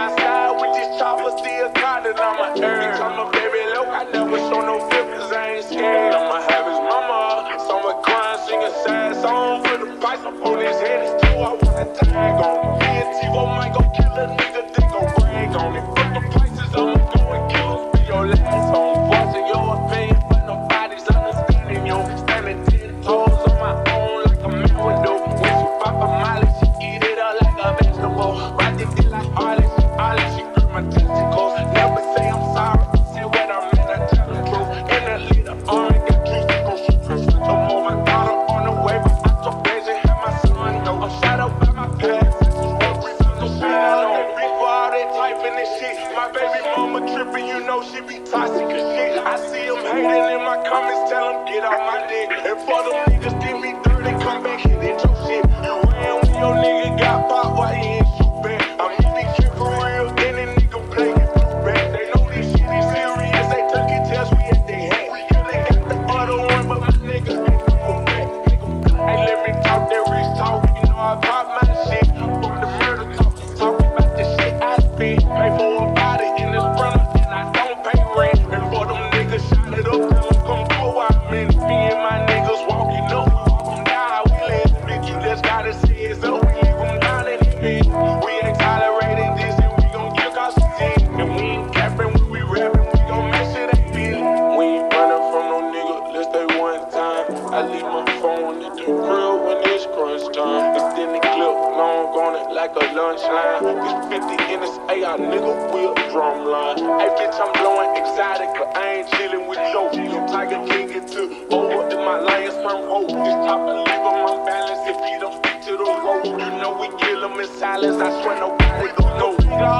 outside with this chopper, still counted on my earth. Become a baby low, I never show no fear, cause I ain't scared. I'ma have his mama, someone crying, sing a sad song for the price up on his head. It's true, I want a tag on me and T-O might go kill a nigga, they gon' brag on it. Fuck the prices, I'ma go and kill us, be your last home. Voicing your opinion, but nobody's understanding yo. Standing 10 toes on my own like a man window. When she pop a molly, she eat it up like a vegetable. Right there, did like Harley, she grip my testicles. Never say I'm sorry, see what I mean, I tell the truth. And that little orange got juice, she gon' shoot her. Switch her more, my daughter on the way, but I took days and had my son, though. I'm shot up by my past, this is what we single shit on. Before all that typing and shit, my baby mama tripping, you know she be toxic as shit. I see them hating in my comments, tell them get out my dick. And for them niggas, give me dirty, come back, hit it, your shit. You ran when your nigga got popped, why he ain't shoot back? I'm in the kid for real, then a nigga play his blue back. They know this shit is serious, they took it till we at they hat. We really got the other one, but my niggas can't give them back. Hey, let me talk that rich talk, you know I pop my shit. From the murder talk, talk about the shit I spit. Pay for a body in this brother, and I don't pay rent. And for them niggas, shot it up, tell them come go out, man. Me and my niggas walking up. I leave my phone in the grill when it's crunch time. It's in the clip, long on it like a lunch line. This 50 in this AR nigga will drum line. Hey bitch, I'm blowing exotic, but I ain't chillin' with yo. Tiger King get too old, and my lions from hope. This top I leave on my balance if he don't stick to the road. You know we kill him in silence, I swear nobody gon' know.